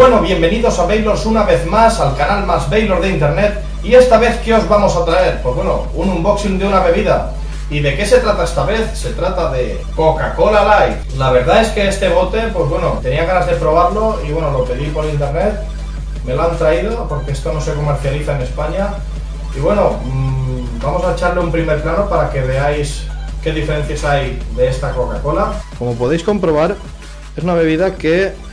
Bueno, bienvenidos a Beilors una vez más, al canal más Beilors de internet. Y esta vez, ¿qué os vamos a traer? Pues bueno, un unboxing de una bebida. ¿Y de qué se trata esta vez? Se trata de Coca-Cola Light. La verdad es que este bote, pues bueno, tenía ganas de probarlo y bueno, lo pedí por internet. Me lo han traído porque esto no se comercializa en España. Y bueno, vamos a echarle un primer plano para que veáis qué diferencias hay de esta Coca-Cola. Como podéis comprobar, es una bebida que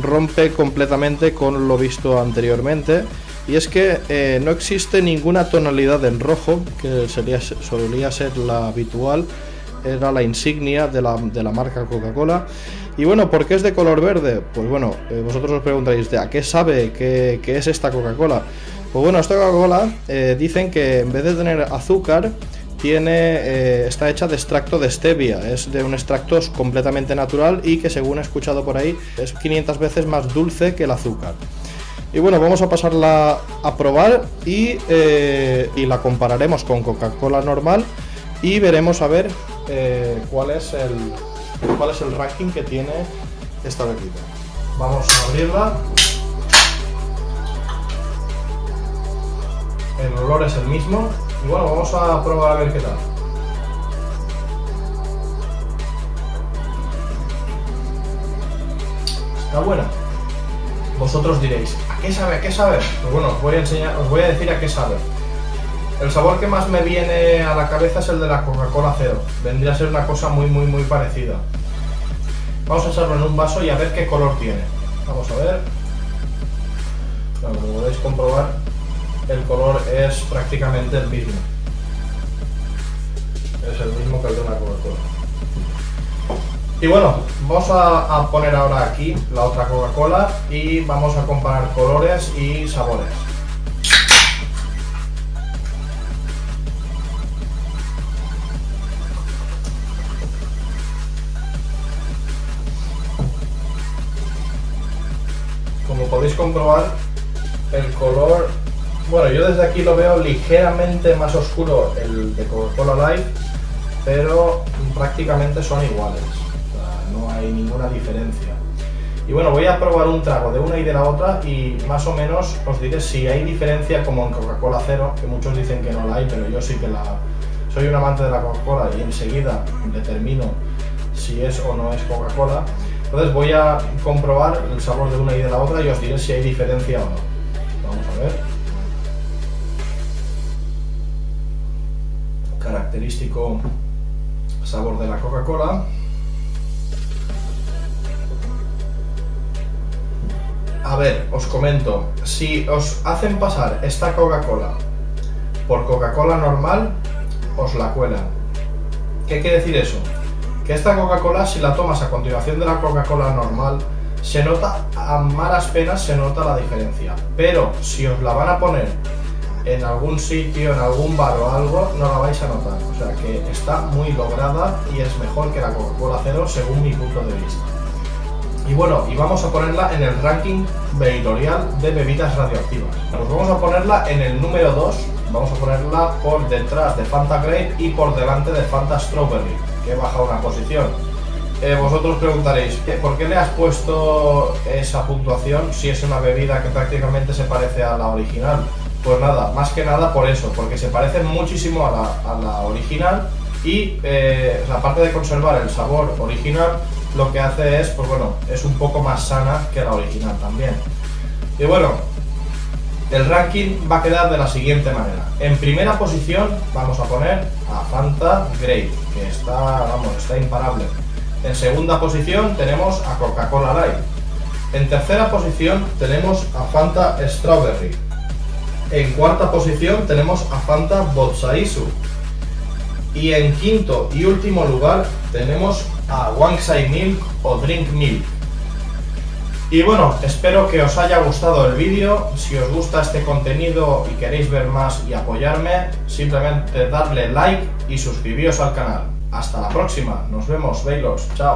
rompe completamente con lo visto anteriormente, y es que no existe ninguna tonalidad en rojo, que solía ser la habitual, era la insignia de la marca Coca-Cola. Y bueno, ¿por qué es de color verde? Pues bueno, vosotros os preguntaréis, ¿a qué sabe? ¿Qué es esta Coca-Cola? Pues bueno, esta Coca-Cola dicen que en vez de tener azúcar, está hecha de extracto de stevia, es de un extracto completamente natural y que, según he escuchado por ahí, es 500 veces más dulce que el azúcar. Y bueno, vamos a pasarla a probar y la compararemos con Coca-Cola normal y veremos a ver cuál es el ranking que tiene esta bebida. Vamos a abrirla. El olor es el mismo. Y bueno, vamos a probar a ver qué tal. Está buena. Vosotros diréis, ¿a qué sabe? ¿A qué sabe? Pues bueno, os voy a decir a qué sabe. El sabor que más me viene a la cabeza es el de la Coca-Cola Cero. Vendría a ser una cosa muy parecida. Vamos a echarlo en un vaso y a ver qué color tiene. Vamos a ver. Claro, como podéis comprobar, el color es prácticamente el mismo. Es el mismo que el de una Coca-Cola. Y bueno, vamos a poner ahora aquí la otra Coca-Cola y vamos a comparar colores y sabores. Como podéis comprobar, el color, bueno, yo desde aquí lo veo ligeramente más oscuro el de Coca-Cola Life, pero prácticamente son iguales, o sea, no hay ninguna diferencia. Y bueno, voy a probar un trago de una y de la otra y más o menos os diré si hay diferencia como en Coca-Cola Cero, que muchos dicen que no la hay, pero yo sí que soy un amante de la Coca-Cola y enseguida determino si es o no es Coca-Cola. Entonces voy a comprobar el sabor de una y de la otra y os diré si hay diferencia o no. Vamos a ver. Característico sabor de la Coca-Cola. A ver, os comento, si os hacen pasar esta Coca-Cola por Coca-Cola normal, os la cuelan. ¿Qué quiere decir eso? Que esta Coca-Cola, si la tomas a continuación de la Coca-Cola normal, se nota, a malas penas se nota la diferencia, pero si os la van a poner en algún sitio, en algún bar o algo, no la vais a notar. O sea que está muy lograda y es mejor que la Coca-Cola Cero, según mi punto de vista. Y bueno, y vamos a ponerla en el ranking beilorial de bebidas radioactivas. Pues vamos a ponerla en el número 2, vamos a ponerla por detrás de Fanta Grape y por delante de Fanta Strawberry, que baja una posición. Vosotros preguntaréis, ¿por qué le has puesto esa puntuación si es una bebida que prácticamente se parece a la original? Pues nada, más que nada por eso, porque se parece muchísimo a la original y aparte de conservar el sabor original, lo que hace es, pues bueno, es un poco más sana que la original también. Y bueno, el ranking va a quedar de la siguiente manera. En primera posición vamos a poner a Fanta Grey, que está, vamos, está imparable. En segunda posición tenemos a Coca-Cola Light. En tercera posición tenemos a Fanta Strawberry. En cuarta posición tenemos a Fanta Botsaisu. Y en quinto y último lugar tenemos a Wangsai Milk o Drink Milk. Y bueno, espero que os haya gustado el vídeo. Si os gusta este contenido y queréis ver más y apoyarme, simplemente darle like y suscribiros al canal. Hasta la próxima, nos vemos, Beilors, chao.